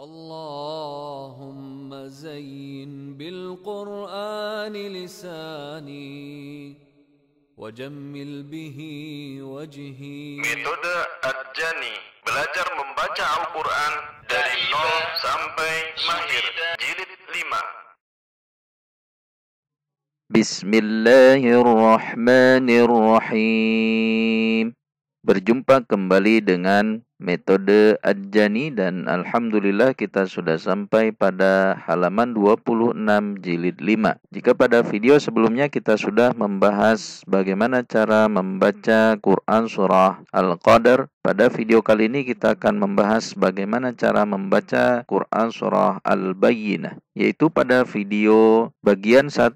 Allahumma zayyin bil Qur'ani lisani wa jammil bihi wajhi. Metode Adjani, belajar membaca Al-Quran dari 0 sampai mahir, jilid 5. Bismillahirrahmanirrahim. Berjumpa kembali dengan Metode Adjani dan alhamdulillah kita sudah sampai pada halaman 26 jilid 5. Jika pada video sebelumnya kita sudah membahas bagaimana cara membaca Quran surah Al-Qadr, pada video kali ini kita akan membahas bagaimana cara membaca Quran surah Al-Bayyinah, yaitu pada video bagian 1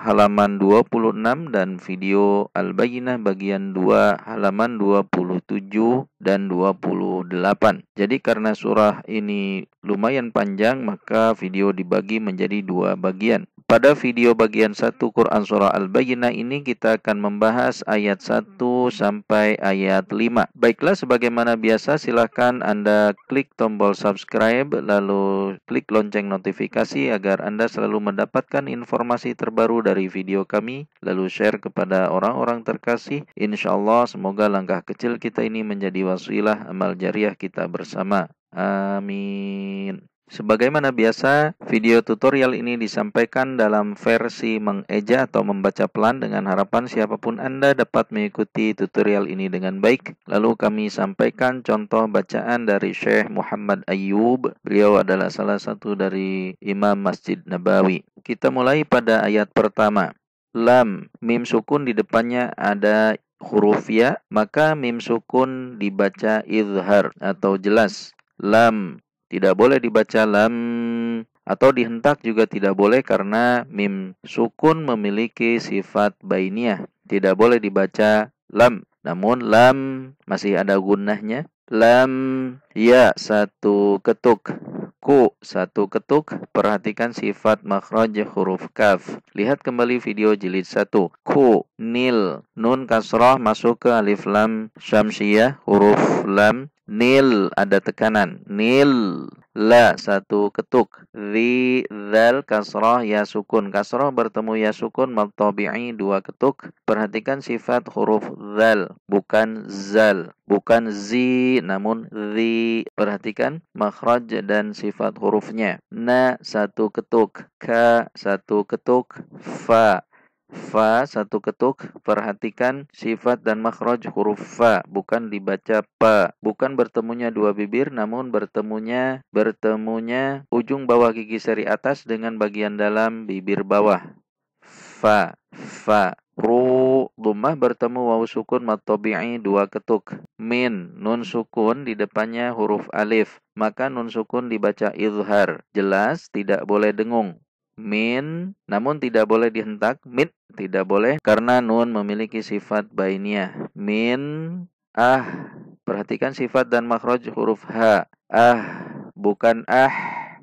halaman 26 dan video Al-Bayyinah bagian 2 halaman 27 dan 28. Jadi karena surah ini lumayan panjang, maka video dibagi menjadi 2 bagian. Pada video bagian 1 Quran surah Al-Bayyinah ini kita akan membahas ayat 1 sampai ayat 5. Baiklah, sebagaimana biasa silahkan Anda klik tombol subscribe lalu klik lonceng notifikasi agar Anda selalu mendapatkan informasi terbaru dari video kami, lalu share kepada orang-orang terkasih. Insyaallah semoga langkah kecil kita ini menjadi wasilah amal jariah kita bersama. Amin. Sebagaimana biasa, video tutorial ini disampaikan dalam versi mengeja atau membaca pelan dengan harapan siapapun Anda dapat mengikuti tutorial ini dengan baik. Lalu kami sampaikan contoh bacaan dari Syekh Muhammad Ayub. Beliau adalah salah satu dari Imam Masjid Nabawi. Kita mulai pada ayat pertama. Lam, mim sukun di depannya ada huruf ya, maka mim sukun dibaca izhar atau jelas. Lam. Tidak boleh dibaca lam atau dihentak juga tidak boleh karena mim sukun memiliki sifat bainiyah. Tidak boleh dibaca lam. Namun lam masih ada gunnahnya. Lam ya satu ketuk. Ku satu ketuk. Perhatikan sifat makhraj huruf kaf. Lihat kembali video jilid 1. Ku nil. Nun kasrah masuk ke alif lam syamsiyah huruf lam. Nil ada tekanan. Nil. La satu ketuk. Ri zal kasrah ya sukun. Kasrah bertemu ya sukun maltabi'i dua ketuk. Perhatikan sifat huruf zal, bukan zal, bukan zi, namun ri. Perhatikan makhraj dan sifat hurufnya. Na satu ketuk. Ka satu ketuk. Fa. Fa satu ketuk, perhatikan sifat dan makhraj huruf fa, bukan dibaca pa, bukan bertemunya dua bibir, namun bertemunya ujung bawah gigi seri atas dengan bagian dalam bibir bawah. Fa, fa. Ru, dhammah bertemu waw sukun mat tabi'i dua ketuk. Min, nun sukun di depannya huruf alif, maka nun sukun dibaca izhar, jelas, tidak boleh dengung. Min, namun tidak boleh dihentak. Min, tidak boleh karena nun memiliki sifat bainiyah. Min, ah. Perhatikan sifat dan makhraj huruf ha. Ah, bukan ah,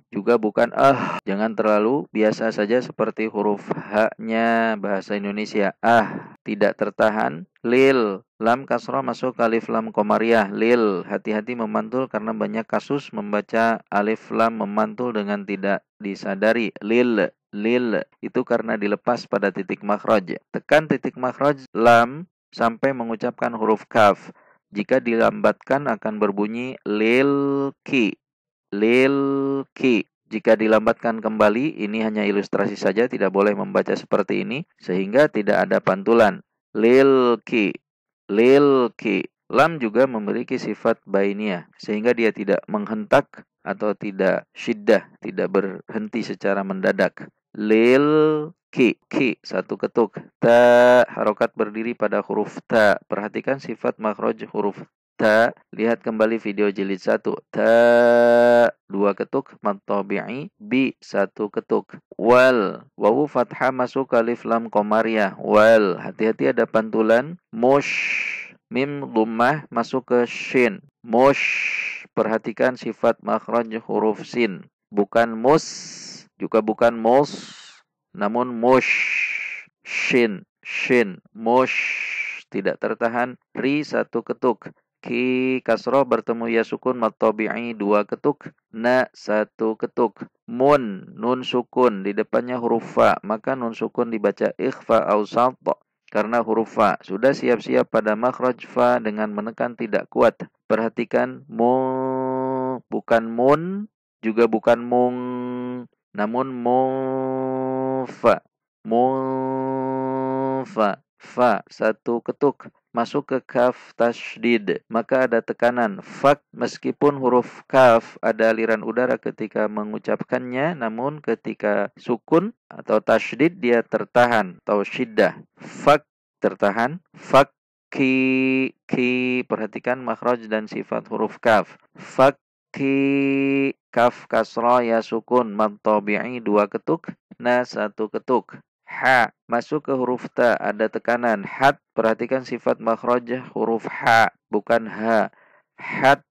juga bukan ah. Jangan terlalu biasa saja seperti huruf ha-nya bahasa Indonesia. Ah, tidak tertahan. Lil, lam kasroh masuk ke alif lam komariah. Lil, hati-hati memantul karena banyak kasus membaca alif lam memantul dengan tidak disadari. Lil, lil, itu karena dilepas pada titik makhraj. Tekan titik makhraj lam sampai mengucapkan huruf kaf. Jika dilambatkan akan berbunyi lil ki, lil ki. Jika dilambatkan kembali, ini hanya ilustrasi saja, tidak boleh membaca seperti ini sehingga tidak ada pantulan. Lil ki, lil ki. Lam juga memiliki sifat bainiyah sehingga dia tidak menghentak atau tidak syiddah, tidak berhenti secara mendadak. Lil ki, ki satu ketuk. Ta, harokat berdiri pada huruf ta. Perhatikan sifat makhraj huruf ta. Lihat kembali video jilid 1. Ta dua ketuk mat tabi'i, bi satu ketuk. Wal, wawu fathah masuk ke alif lam qomariyah. Wal, hati-hati ada pantulan. Mush, mim dhammah masuk ke shin. Mush, perhatikan sifat makhraj huruf sin, bukan mus, juga bukan mus, namun mush. Shin, shin, mush, tidak tertahan. Ri satu ketuk. ki kasroh bertemu ya sukun mat tabi'i 2 ketuk, na 1 ketuk, mun nun sukun di depannya huruf fa, maka nun sukun dibaca ikhfa au salta karena huruf fa sudah siap-siap pada makhraj fa dengan menekan tidak kuat. Perhatikan mu bukan mun juga bukan mung, namun mu fa, mu fa, fa 1 ketuk. Masuk ke kaf tasydid, maka ada tekanan fak meskipun huruf kaf ada aliran udara ketika mengucapkannya, namun ketika sukun atau tasydid dia tertahan atau syiddah. Fak tertahan, fak ki, ki perhatikan makhraj dan sifat huruf kaf. Fak ki, kaf kasra ya sukun mad tabi'i 2 ketuk, na 1 ketuk. Ha, masuk ke huruf ta, ada tekanan. Hat, perhatikan sifat makhraj huruf ha, bukan ha. Hat,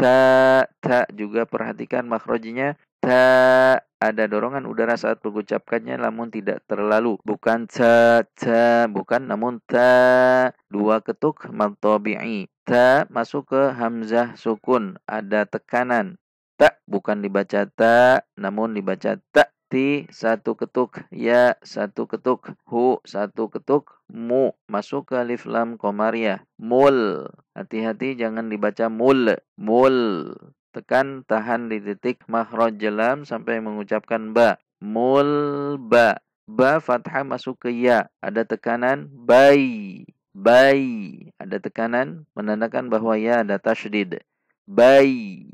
ta, ta juga perhatikan makhrajnya. Ta, ada dorongan udara saat mengucapkannya namun tidak terlalu. Bukan ta, ta, bukan namun ta. 2 ketuk, mad tabi'i. Ta, masuk ke hamzah sukun, ada tekanan. Ta, bukan dibaca ta, namun dibaca ta. Ti 1 ketuk, ya 1 ketuk, hu 1 ketuk, mu masuk ke alif lam komariah. Mul, hati-hati jangan dibaca mul, mul tekan tahan di titik makhraj lam sampai mengucapkan ba. Mul ba, ba fathah masuk ke ya, ada tekanan bay, bay ada tekanan menandakan bahwa ya ada tasydid. Bayi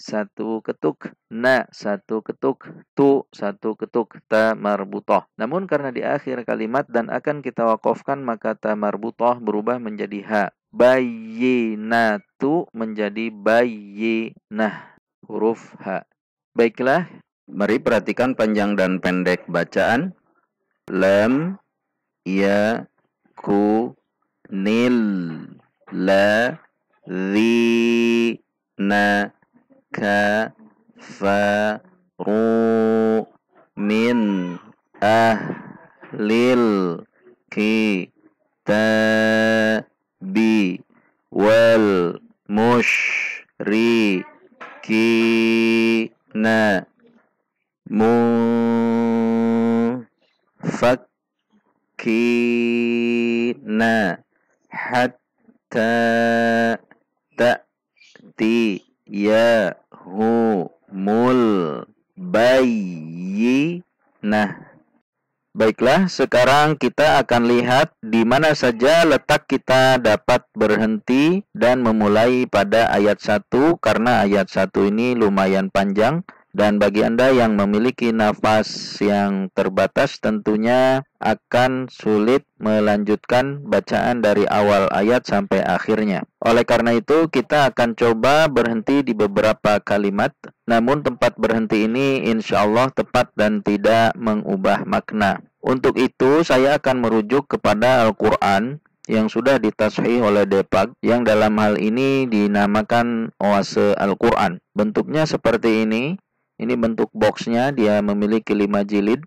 1 ketuk, na 1 ketuk, tu 1 ketuk, ta marbutoh. Namun karena di akhir kalimat dan akan kita wakofkan, maka ta marbutoh berubah menjadi ha. Bayyinatu menjadi bayyinah, huruf ha. Baiklah, mari perhatikan panjang dan pendek bacaan. Lam ya ku nil la zi na ka fa ru min ah lil ki ta bi wal mush ri ki na mu fak ki na hatta ta'tiyahumul bayyinah. Baiklah, sekarang kita akan lihat di mana saja letak kita dapat berhenti dan memulai pada ayat 1, karena ayat 1 ini lumayan panjang. Dan bagi Anda yang memiliki nafas yang terbatas tentunya akan sulit melanjutkan bacaan dari awal ayat sampai akhirnya. Oleh karena itu kita akan coba berhenti di beberapa kalimat. Namun tempat berhenti ini insya Allah tepat dan tidak mengubah makna. Untuk itu saya akan merujuk kepada Al-Quran yang sudah ditashih oleh Departemen yang dalam hal ini dinamakan Oase Al-Quran. Bentuknya seperti ini. Ini bentuk boxnya, dia memiliki 5 jilid.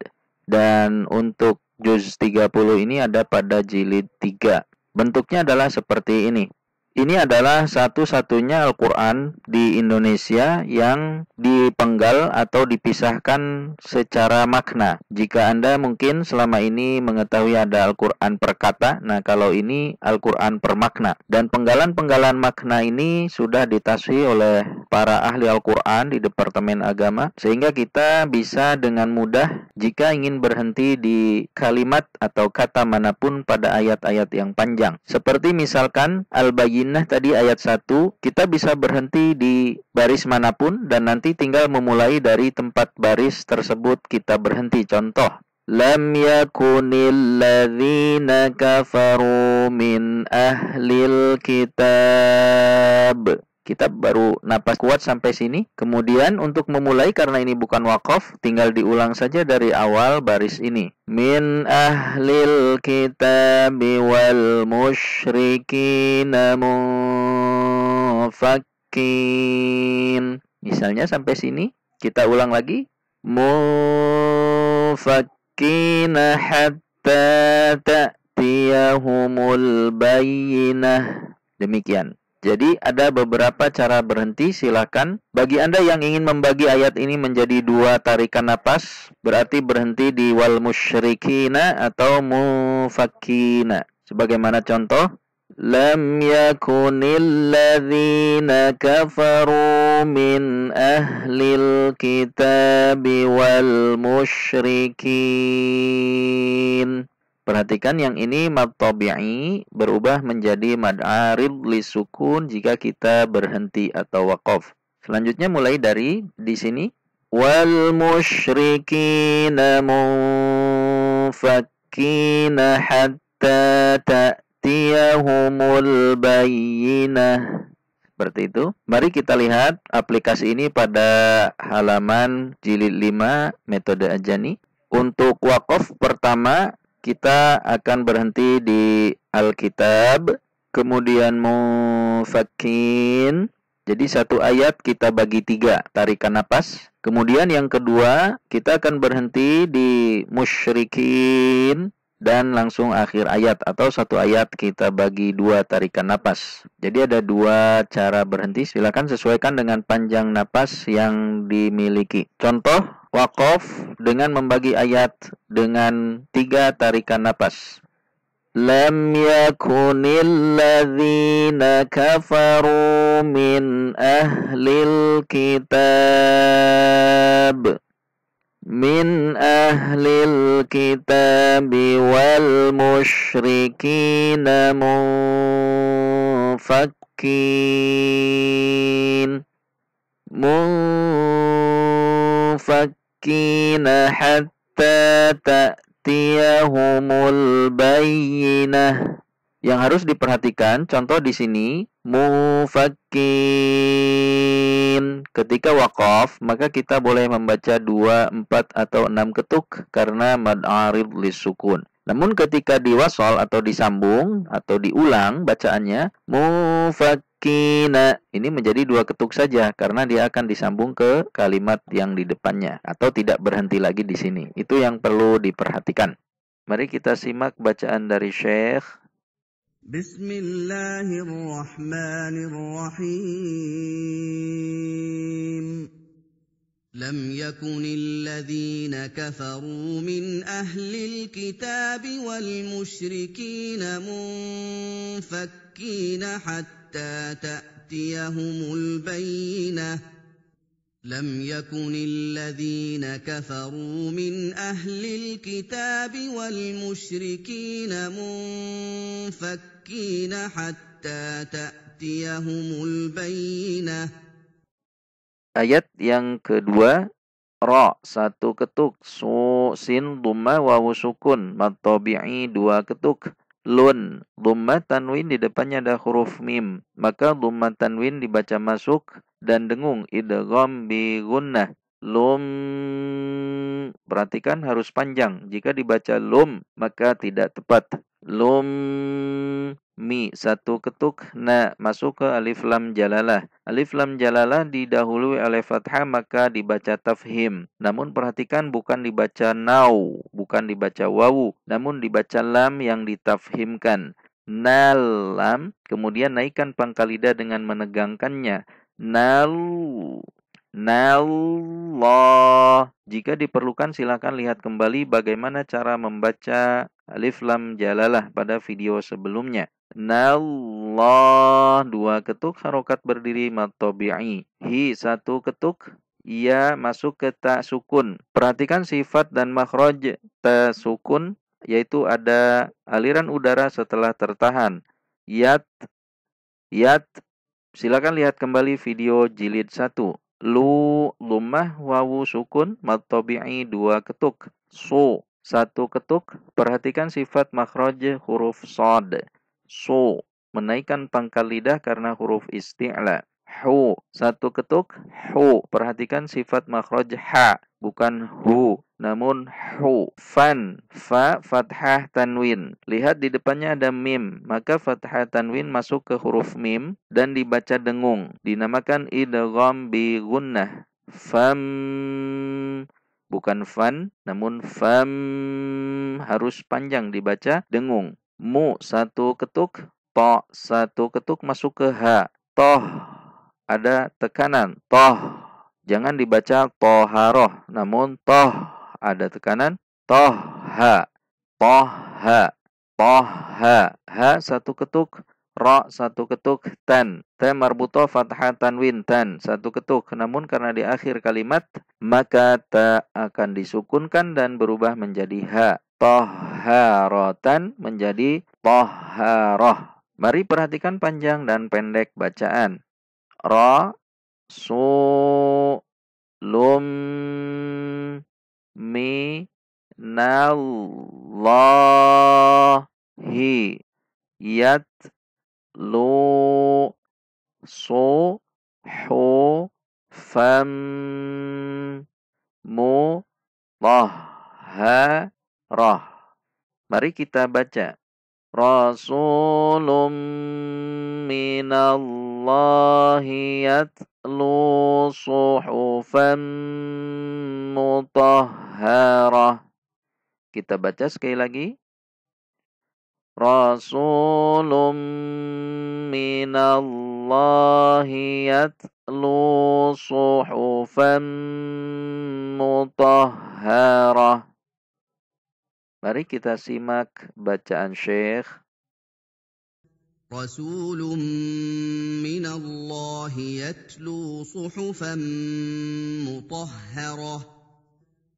Dan untuk juz 30 ini ada pada jilid 3. Bentuknya adalah seperti ini. Ini adalah satu-satunya Al-Quran di Indonesia yang dipenggal atau dipisahkan secara makna. Jika Anda mungkin selama ini mengetahui ada Al-Quran per kata, nah kalau ini Al-Quran per makna. Dan penggalan-penggalan makna ini sudah ditashih oleh para ahli Al-Quran di Departemen Agama, sehingga kita bisa dengan mudah jika ingin berhenti di kalimat atau kata manapun pada ayat-ayat yang panjang. Seperti misalkan Al-Bayyinah tadi ayat 1, kita bisa berhenti di baris manapun dan nanti tinggal memulai dari tempat baris tersebut kita berhenti. Contoh, lam yakunil ladzina kafaru min ahlil kitab. Kita baru napas kuat sampai sini. Kemudian untuk memulai, karena ini bukan waqof, tinggal diulang saja dari awal baris ini. Min ahlil kitabi wal musyrikina mufakin. Misalnya sampai sini. Kita ulang lagi. Mufakina hatta ta'tiyahumul bayyinah. Demikian. Jadi ada beberapa cara berhenti, silakan. Bagi Anda yang ingin membagi ayat ini menjadi dua tarikan napas, berarti berhenti di wal musyrikina atau mufakina. Sebagaimana contoh, lam yakunil ladzina kafaru min ahlil kitabi wal musyrikin. Perhatikan yang ini mad tabi'i berubah menjadi mad arid li sukun jika kita berhenti atau waqof. Selanjutnya mulai dari di sini wal musyrikina munfakina hatta ta'tiyahumul bayyinah. Seperti itu. Mari kita lihat aplikasi ini pada halaman jilid 5 metode Adjani. Untuk waqof pertama kita akan berhenti di Al-Kitab, kemudian Mufakin. Jadi satu ayat kita bagi tiga, tarikan napas. Kemudian yang kedua, kita akan berhenti di Musyrikin. Dan langsung akhir ayat atau satu ayat kita bagi dua tarikan napas. Jadi ada dua cara berhenti, silakan sesuaikan dengan panjang napas yang dimiliki. Contoh waqof dengan membagi ayat dengan tiga tarikan napas. Lam yakunil ladzina kafaru min ahlil kitab. Min ahlil kitabi wal musyrikina munfakina hatta ta'tiyahumul bayyinah. Yang harus diperhatikan, contoh di sini mufakin. Ketika waqaf, maka kita boleh membaca 2, 4, atau 6 ketuk karena mad arid li sukun. Namun ketika diwasol atau disambung atau diulang bacaannya mufakina, ini menjadi 2 ketuk saja karena dia akan disambung ke kalimat yang di depannya atau tidak berhenti lagi di sini. Itu yang perlu diperhatikan. Mari kita simak bacaan dari Syekh. Bismillahirrahmanirrahim. Lam yakunil ladzina kafaru min ahlil kitabi wal musyrikina munfakkina hatta ta'tiyahumul bayyinah. لم يكن الذين كفروا من أهل الكتاب والمشركين منفكين حتى تأتيهم البينة. Ayat yang kedua, ra satu ketuk, su sin dhamma wawu sukun mad tabi'i 2 ketuk. Lun, dhamma tanwin di depannya ada huruf mim, maka dhamma tanwin dibaca masuk dan dengung idgham bi gunnah. Lum, perhatikan harus panjang. Jika dibaca lum maka tidak tepat. Lum, mi satu ketuk, na masuk ke alif lam jalalah. Alif lam jalalah didahului oleh fathah maka dibaca tafhim. Namun perhatikan bukan dibaca nau, bukan dibaca wawu, namun dibaca lam yang ditafhimkan. Nal lam, kemudian naikkan pangkal lidah dengan menegangkannya. Nal, nallah. Jika diperlukan silakan lihat kembali bagaimana cara membaca alif lam jalalah pada video sebelumnya. Nallah 2 ketuk, harokat berdiri mad tabi'i. Hi 1 ketuk, ya masuk ke ta sukun. Perhatikan sifat dan makhraj ta sukun, yaitu ada aliran udara setelah tertahan. Yat, yat. Silakan lihat kembali video jilid 1. Lu, lumah wawu sukun mad tabi'i 2 ketuk. Su 1 ketuk, perhatikan sifat makhraj huruf shad. So, menaikkan pangkal lidah karena huruf isti'la. Hu, 1 ketuk, hu. Perhatikan sifat makhraj ha, bukan hu, namun hu. Fan, fa, fathah tanwin. Lihat di depannya ada mim, maka fathah tanwin masuk ke huruf mim dan dibaca dengung. Dinamakan idgham bi gunnah. Fam, bukan fan, namun fam harus panjang dibaca dengung. Mu 1 ketuk, to, satu ketuk masuk ke ha. Toh, ada tekanan. Toh, jangan dibaca toharoh, namun toh, ada tekanan. Toh, ha. Toh, ha. Toh, ha. Ha, satu ketuk. Ra, satu ketuk. Tan. Ta marbuto fathah tanwin. Tan, satu ketuk. Namun karena di akhir kalimat, maka ta akan disukunkan dan berubah menjadi ha. Toharotan menjadi toharoh. Mari perhatikan panjang dan pendek bacaan. Ra, su, lum, mi, nallahi, yat, lu, su, hu, fam, mu, toh, ha, roh. Mari kita baca. Rasulun minallahi yatlu suhufan mutahharah. Kita baca sekali lagi. Rasulun minallahi yatlu suhufan mutahharah. Mari kita simak bacaan Syekh. Rasulun minallahi yatlu suhufan mutahharah.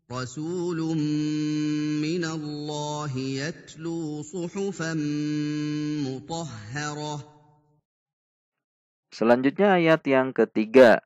Rasulun minallahi yatlu suhufan mutahharah. Selanjutnya ayat yang ketiga.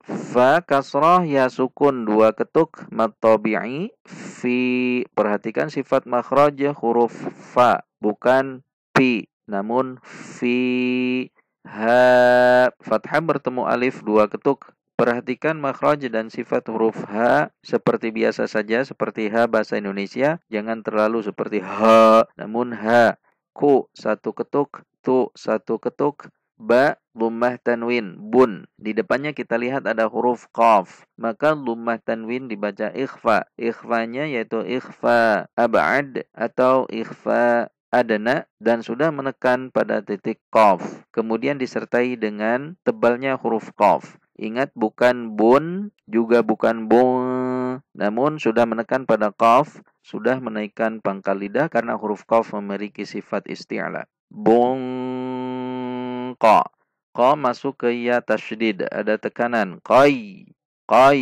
Fa kasrah ya sukun dua ketuk mad tabi'i fi. Perhatikan sifat makhraj huruf fa, bukan pi, namun fi. Ha, fathah bertemu alif dua ketuk. Perhatikan makhraj dan sifat huruf ha seperti biasa saja, seperti ha bahasa Indonesia, jangan terlalu seperti ha, namun ha. Ku satu ketuk, tu satu ketuk, ba lummah tanwin, bun. Di depannya kita lihat ada huruf qaf. Maka lummah tanwin dibaca ikhfa. Ikhfanya yaitu ikhfa ab'ad atau ikhfa adna dan sudah menekan pada titik qaf. Kemudian disertai dengan tebalnya huruf qaf. Ingat, bukan bun, juga bukan bun, namun sudah menekan pada qaf, sudah menaikkan pangkal lidah karena huruf qaf memiliki sifat isti'la. Bun. Qa. Qa masuk ke ya tasydid. Ada tekanan. Qai. Qai.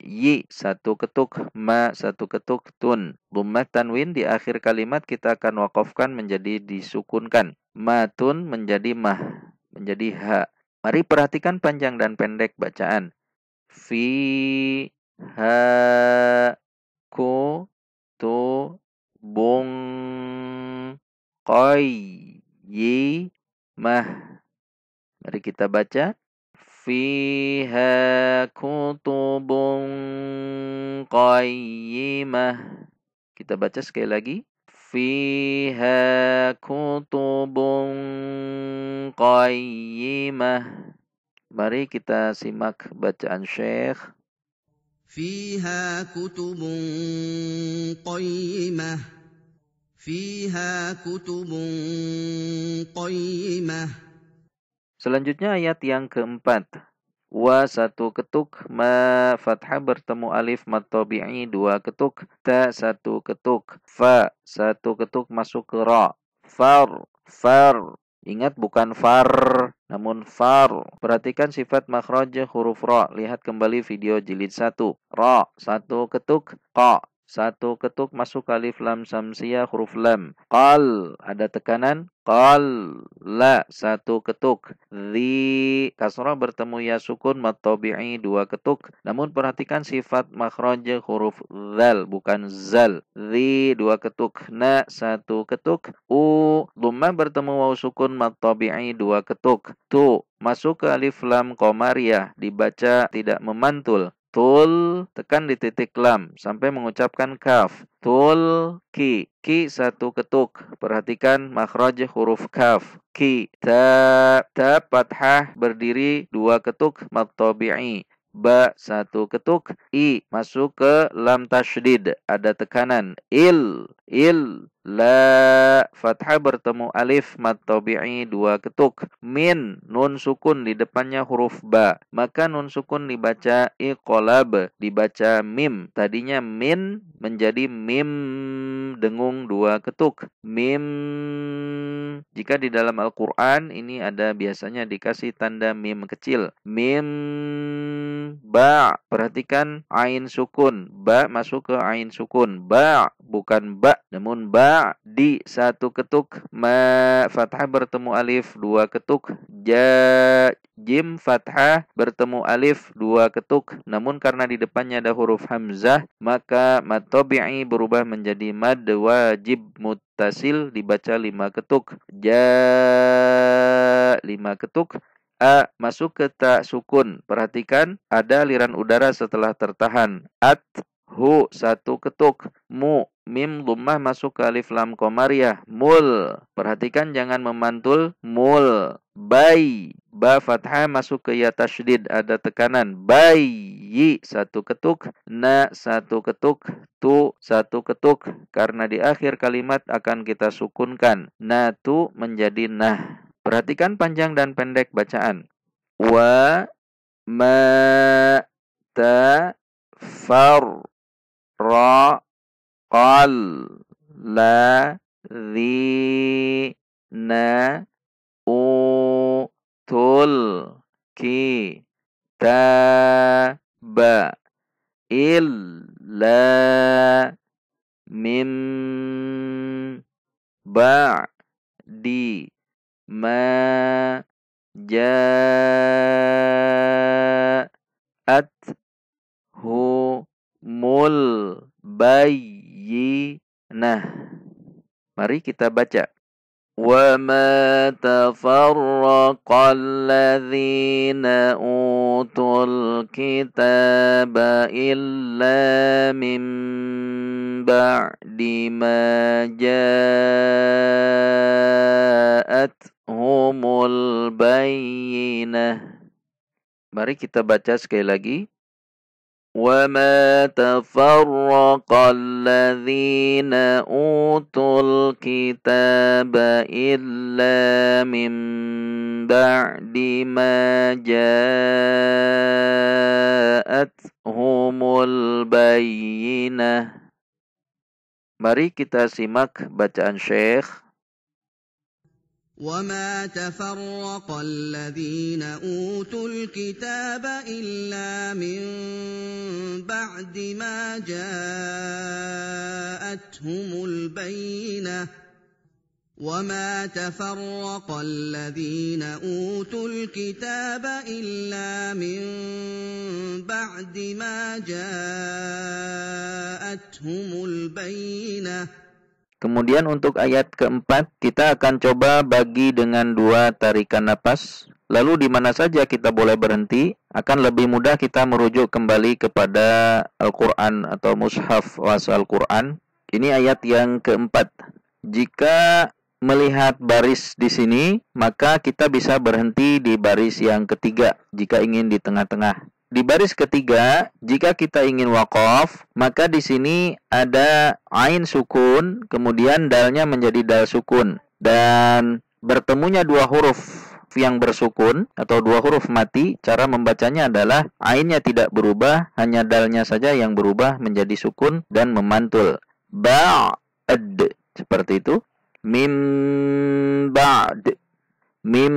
Yi. Satu ketuk. Ma. Satu ketuk. Tun. Dhammah tanwin di akhir kalimat kita akan waqofkan menjadi disukunkan. Ma tun menjadi mah. Menjadi ha. Mari perhatikan panjang dan pendek bacaan. Fi. Ha. Ku. Tu. Bung. Qai. Yi. Mah. Mari kita baca. Fiha kutubun qayyimah. Kita baca sekali lagi. Fiha kutubun qayyimah. Mari kita simak bacaan Syekh. Fiha kutubun qayyimah. Fiha kutubun qayyimah. Selanjutnya ayat yang keempat. Wa satu ketuk. Ma fathah bertemu alif mad tabi'i dua ketuk. Ta satu ketuk. Fa satu ketuk masuk ke ra. Far. Far. Ingat, bukan far, namun far. Perhatikan sifat makhraj huruf ra. Lihat kembali video jilid 1. Ra satu ketuk. Qa satu ketuk masuk alif lam samsiah huruf lam. Qal ada tekanan. Qal, la, satu ketuk. Dhi, kasrah bertemu ya sukun mad tabi'i dua ketuk. Namun perhatikan sifat makhraj huruf zal, bukan zal. Dhi, dua ketuk. Na, satu ketuk. U, dhammah bertemu waw sukun mad tabi'i dua ketuk. Tu, masuk ke alif lam qomariyah. Dibaca tidak memantul. Tul, tekan di titik lam sampai mengucapkan kaf. Tul, ki. Ki satu ketuk. Perhatikan makhraj huruf kaf. Ki. Ta, ta fathah berdiri dua ketuk mad tabi'i. Ba satu ketuk. I masuk ke lam tasydid. Ada tekanan. Il. Il. La fathah bertemu alif mad tabi'i dua ketuk. Min nun sukun di depannya huruf ba. Maka nun sukun dibaca iqolab, dibaca mim. Tadinya min menjadi mim dengung dua ketuk. Mim. Jika di dalam Al-Quran ini ada biasanya dikasih tanda mim kecil. Mim ba. Perhatikan ain sukun. Ba masuk ke ain sukun. Ba bukan ba. Namun ba di satu ketuk. Ma fathah bertemu alif dua ketuk. Ja jim fathah bertemu alif dua ketuk. Namun karena di depannya ada huruf hamzah, maka mad tabi'i berubah menjadi mad wajib muttasil dibaca lima ketuk. Ja lima ketuk. A masuk ke ta sukun. Perhatikan ada aliran udara setelah tertahan. At hu satu ketuk. Mu mim dhammah masuk ke alif lam qamariyah. Mul. Perhatikan jangan memantul. Mul. Bay. Ba fathah masuk ke ya tasydid, ada tekanan. Bayyi satu ketuk. Na satu ketuk. Tu satu ketuk. Karena di akhir kalimat akan kita sukunkan. Na tu menjadi nah. Perhatikan panjang dan pendek bacaan. Wa ma ta far ra qal la dhi na u tul ki ta ba il la min ba di ma ja at hu mul bayyinah. Mari kita baca. Wa ma tafarraqal ladzina utul kitaba illa min ba'di ma ja'athumul bayyinah. Mari kita baca sekali lagi. وَمَا تَفَرَّقَ الَّذِينَ أُوتُوا الْكِتَابَ إِلَّا مِنْ بَعْدِ مَا جَاءَتْهُمُ الْبَيِّنَةُ. Mari kita simak bacaan Syekh. وَمَا تَفَرَّقَ الَّذِينَ أُوتُوا الْكِتَابَ إِلَّا مِنْ بَعْدِ مَا جَاءَتْهُمُ الْبَيِّنَةُ وَمَا تَفَرَّقَ الَّذِينَ أُوتُوا الْكِتَابَ إِلَّا مِنْ بَعْدِ مَا جَاءَتْهُمُ الْبَيِّنَةُ. Kemudian untuk ayat keempat, kita akan coba bagi dengan dua tarikan napas. Lalu di mana saja kita boleh berhenti, akan lebih mudah kita merujuk kembali kepada Al-Quran atau Mushaf Oase Al-Quran. Ini ayat yang keempat. Jika melihat baris di sini, maka kita bisa berhenti di baris yang ketiga jika ingin di tengah-tengah. Di baris ketiga, jika kita ingin waqof, maka di sini ada ain sukun, kemudian dalnya menjadi dal sukun. Dan bertemunya dua huruf yang bersukun atau dua huruf mati, cara membacanya adalah ainnya tidak berubah, hanya dalnya saja yang berubah menjadi sukun dan memantul. Ba'd, seperti itu. Mim ba'd. Mim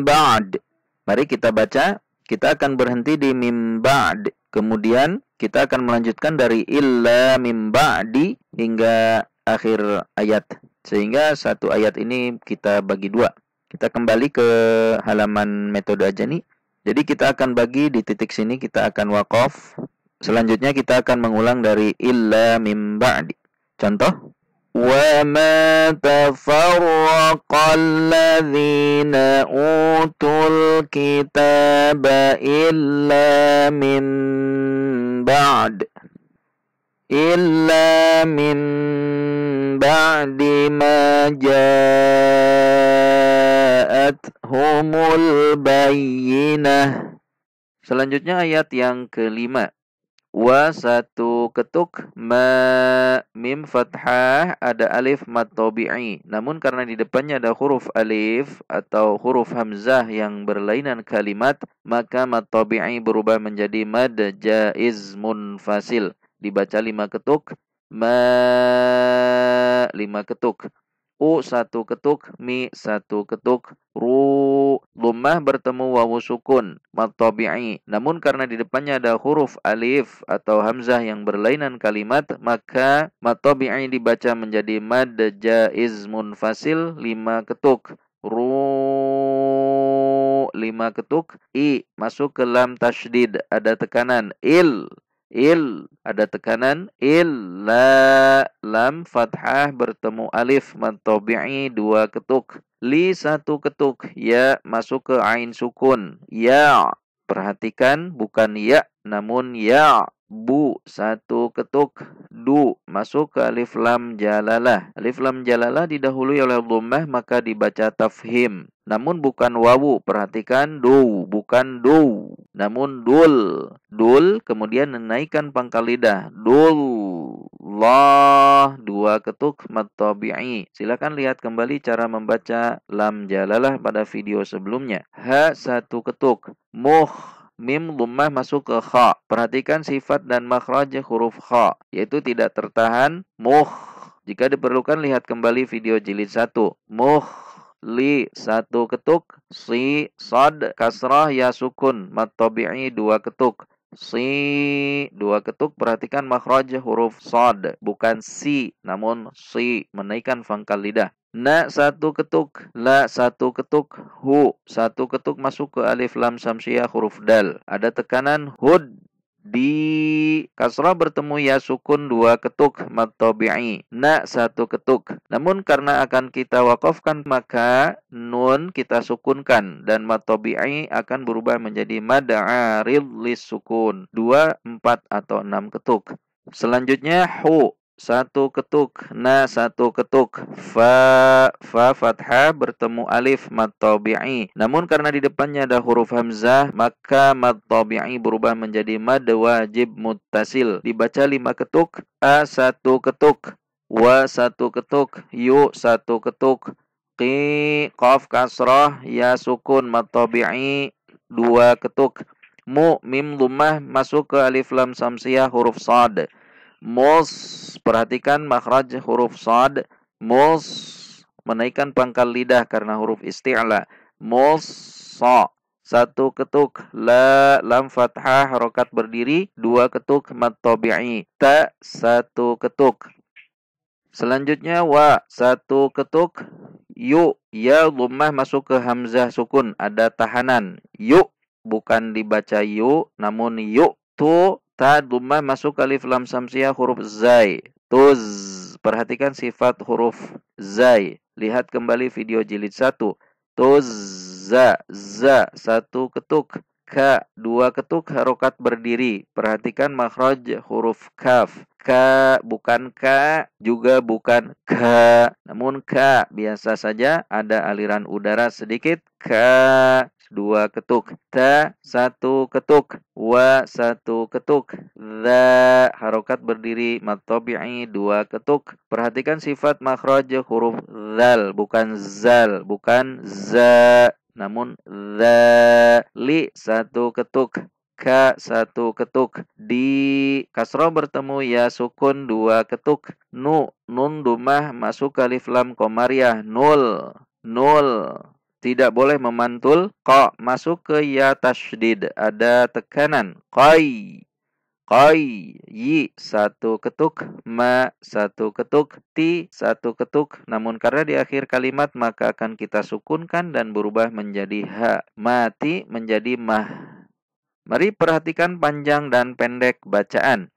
ba'd. Mari kita baca. Kita akan berhenti di mim ba'd. Kemudian kita akan melanjutkan dari illa mim ba'di hingga akhir ayat. Sehingga satu ayat ini kita bagi dua. Kita kembali ke halaman metode Adjani. Jadi kita akan bagi di titik sini, kita akan waqof. Selanjutnya kita akan mengulang dari illa mim ba'di. Contoh. وَمَا تَفَرَّقَ الَّذِينَ أُوتُوا الْكِتَابَ إِلَّا مِنْ بَعْدِ مَا جَاءَتْهُمُ الْبَيِّنَةُ. Selanjutnya ayat yang kelima. Wa satu ketuk ma mim fathah ada alif mad tabi'i. Namun karena di depannya ada huruf alif atau huruf hamzah yang berlainan kalimat, maka mad tabi'i berubah menjadi mad jaiz munfasil. Dibaca 5 ketuk ma 5 ketuk. U 1 ketuk, mi 1 ketuk, ru dhammah bertemu wawu sukun mad tabi'i. Namun karena di depannya ada huruf alif atau hamzah yang berlainan kalimat, maka mad tabi'i dibaca menjadi mad jaiz munfasil 5 ketuk. Ru 5 ketuk, i masuk ke lam tasydid ada tekanan il. Il ada tekanan il la lam fathah bertemu alif mad tabi'i 2 ketuk. Li 1 ketuk ya masuk ke ain sukun ya, perhatikan bukan ya namun ya. Bu 1 ketuk du masuk ke alif lam jalalah. Alif lam jalalah didahului oleh dhammah maka dibaca tafhim namun bukan wawu, perhatikan du bukan du namun dul. Dul kemudian menaikkan pangkal lidah. Dul lah 2 ketuk mad tabi'i. Silakan lihat kembali cara membaca lam jalalah pada video sebelumnya. Ha 1 ketuk muh mim dhammah masuk ke kha. Perhatikan sifat dan makhraj huruf kha yaitu tidak tertahan muh. Jika diperlukan lihat kembali video jilid 1. Muh li 1 ketuk, si sad kasrah ya sukun mad tabi'i 2 ketuk, si 2 ketuk. Perhatikan makhraj huruf sad bukan si namun si, menaikkan pangkal lidah. Na 1 ketuk, la 1 ketuk, hu 1 ketuk masuk ke alif lam samsiah huruf dal ada tekanan hud. Di kasrah bertemu ya sukun 2 ketuk mad tabi'i. Na 1 ketuk. Namun karena akan kita waqofkan maka nun kita sukunkan dan mad tabi'i akan berubah menjadi mad arid lis sukun 2, 4 atau 6 ketuk. Selanjutnya hu 1 ketuk, na 1 ketuk, fa fathah bertemu alif mad tabi'i. Namun karena di depannya ada huruf hamzah, maka mad tabi'i berubah menjadi mad wajib muttasil. Dibaca 5 ketuk, a 1 ketuk, wa 1 ketuk, yu 1 ketuk, qi qaf kasrah ya sukun mad tabi'i 2 ketuk, mu mim dhammah masuk ke alif lam samsiah huruf sad. Mus, perhatikan makhraj huruf sad. Mus, menaikkan pangkal lidah karena huruf isti'la. Mus, sa 1 ketuk, la lam fathah harokat berdiri 2 ketuk mad tabi'i. Ta 1 ketuk. Selanjutnya wa 1 ketuk, yu ya dhammah masuk ke hamzah sukun ada tahanan. Yu bukan dibaca yu namun yu. Tu ta dhammah masuk alif lam samsiah huruf zai. Tuz. Perhatikan sifat huruf zai. Lihat kembali video jilid 1. Tuz za za 1 ketuk, ka 2 ketuk harokat berdiri. Perhatikan makhraj huruf kaf. Ka bukan ka juga bukan ka namun ka biasa saja ada aliran udara sedikit. Ka 2 ketuk, ta 1 ketuk, wa 1 ketuk, za harokat berdiri mad tabi'i 2 ketuk. Perhatikan sifat makhraj huruf zal bukan za namun za. Li 1 ketuk, ka 1 ketuk, di kasroh bertemu ya sukun 2 ketuk, nu nun dhammah masuk alif lam komariah nul. Tidak boleh memantul. Ko masuk ke ya tasydid ada tekanan. Qai. Yi 1 ketuk, ma 1 ketuk, ti 1 ketuk. Namun karena di akhir kalimat maka akan kita sukunkan dan berubah menjadi ha. Mati menjadi mah. Mari perhatikan panjang dan pendek bacaan.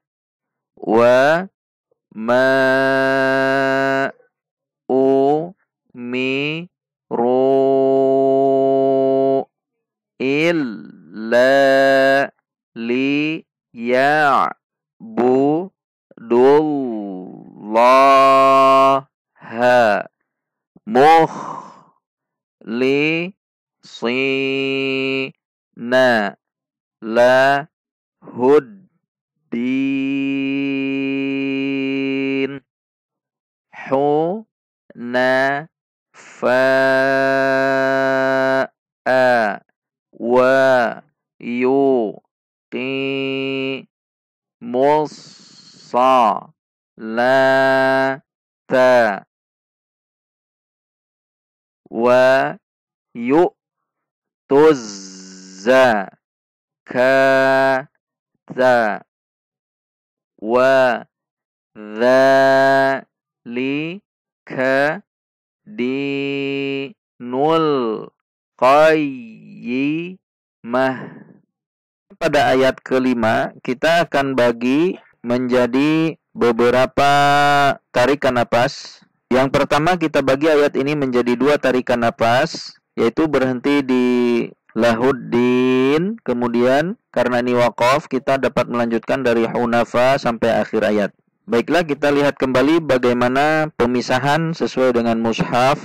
Wa ma u mi ru illa li ya'budullaha mukhlisina lahud din hunafa'a wa yuqimus salata wa yu'tuz zakata wa dzalika dinul qayyimah. Pada ayat kelima kita akan bagi menjadi beberapa tarikan napas. Yang pertama kita bagi ayat ini menjadi dua tarikan napas, yaitu berhenti di lahuddin, kemudian karena ini waqof kita dapat melanjutkan dari hunafa sampai akhir ayat. Baiklah, kita lihat kembali bagaimana pemisahan sesuai dengan mushaf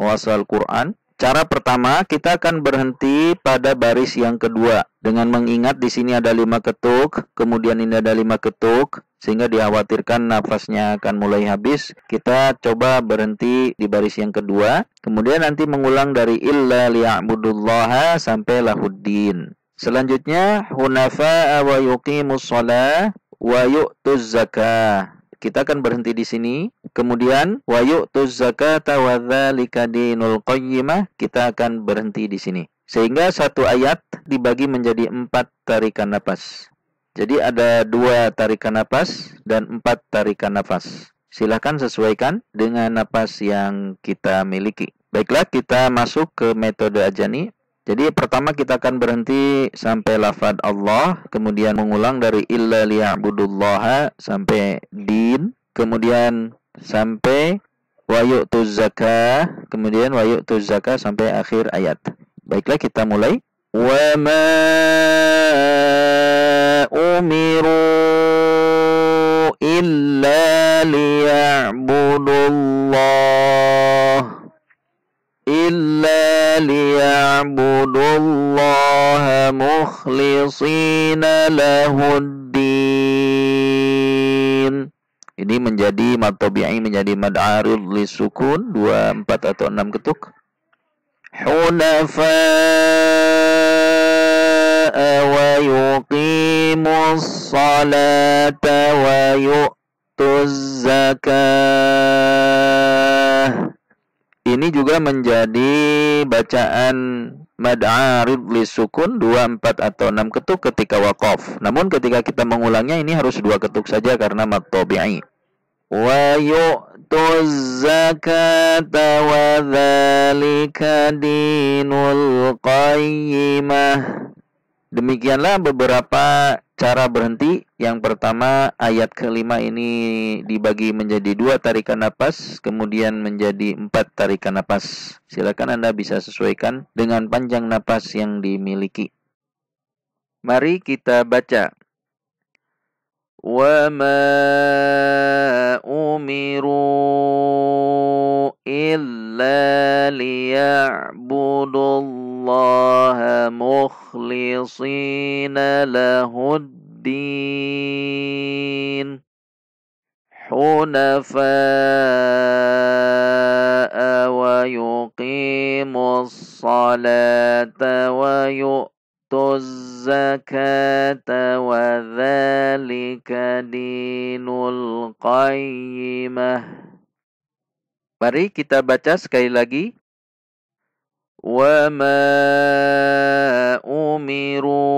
Oase Al-Quran. Cara pertama, kita akan berhenti pada baris yang kedua dengan mengingat di sini ada 5 ketuk, kemudian ini ada 5 ketuk, sehingga dikhawatirkan nafasnya akan mulai habis. Kita coba berhenti di baris yang kedua, kemudian nanti mengulang dari illa liya'budullaha sampai lahuddin. Selanjutnya hunafa'a wa yuqimus shalah wa yu'tuz zakah. Kita akan berhenti di sini. Kemudian wa yu'tuz zakata wa dzalika dinul qayyimah, kita akan berhenti di sini. Sehingga satu ayat dibagi menjadi 4 tarikan nafas. Jadi ada 2 tarikan nafas dan 4 tarikan nafas. Silahkan sesuaikan dengan nafas yang kita miliki. Baiklah, kita masuk ke metode Adjani. Jadi pertama kita akan berhenti sampai lafad Allah, kemudian mengulang dari illa liya'budullaha sampai din, kemudian sampai wa yu'tuz zakah, kemudian wa yu'tuz zakah sampai akhir ayat. Baiklah, kita mulai. Wa ma umiru illa liya'budullah mukhlishina lahuddin. Ini menjadi mad tabi'i, menjadi mad arid li sukun 2, 4 atau 6 ketuk. Hunafa'a wa yuqimus salata wa yu'tuz zakah. Ini juga menjadi bacaan mad arid li sukun 2, 4 atau 6 ketuk ketika waqof. Namun ketika kita mengulangnya ini harus 2 ketuk saja karena mad tabi'i. Wa yu'tuz zakata wa dzalika dinul qayyimah. Demikianlah beberapa cara berhenti. Yang pertama, ayat kelima ini dibagi menjadi 2 tarikan napas, kemudian menjadi 4 tarikan napas. Silakan Anda bisa sesuaikan dengan panjang napas yang dimiliki. Mari kita baca. Wa ma umiru illa liya'budullaha mukhlishina lahuddin hunafa'a wa yuqimus salata wa zakata wa dzalika dinul qayyimah. Mari kita baca sekali lagi. Wa ma umiru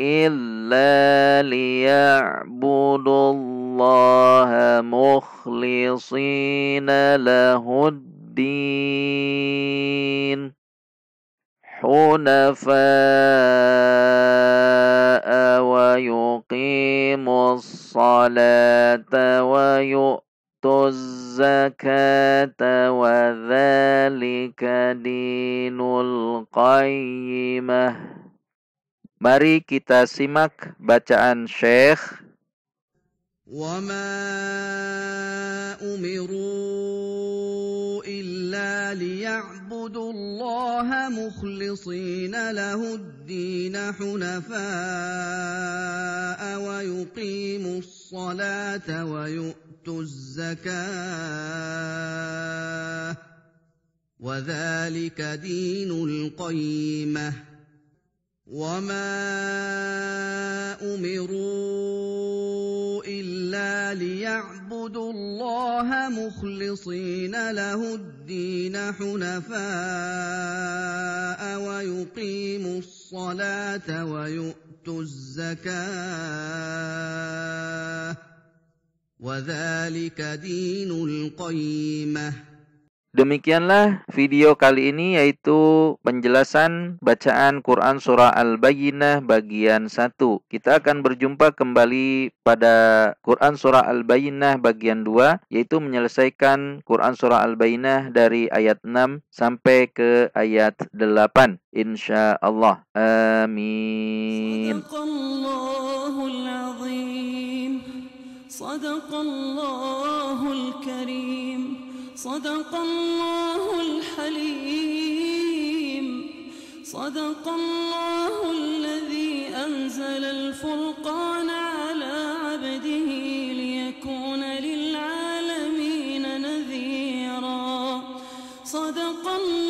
illa liya'budullaha mukhlishina lahuddin hunafa'a wa yuqimus salata wa yu'tuz zakata wa dzalika dinul qayyimah. Mari kita simak bacaan Syekh. Wa ma umiru illa إلا ليعبدوا الله مخلصين له الدين حنفاء ويقيموا الصلاة ويؤتوا الزكاة وذلك دين القيمة وما أمروا إلا ليعبدوا الله مخلصين له الدين حنفاء ويقيموا الصلاة ويؤتوا الزكاة وذلك دين القيمة. Demikianlah video kali ini, yaitu penjelasan bacaan Quran Surah Al-Bayyinah bagian 1. Kita akan berjumpa kembali pada Quran Surah Al-Bayyinah bagian 2, yaitu menyelesaikan Quran Surah Al-Bayyinah dari ayat 6 sampai ke ayat 8. Insya Allah. Amin. Sadaqallahul azim. Sadaqallahul karim. صدق الله الحليم صدق الله الذي أنزل الفرقان على عبده ليكون للعالمين نذيرا صدق الله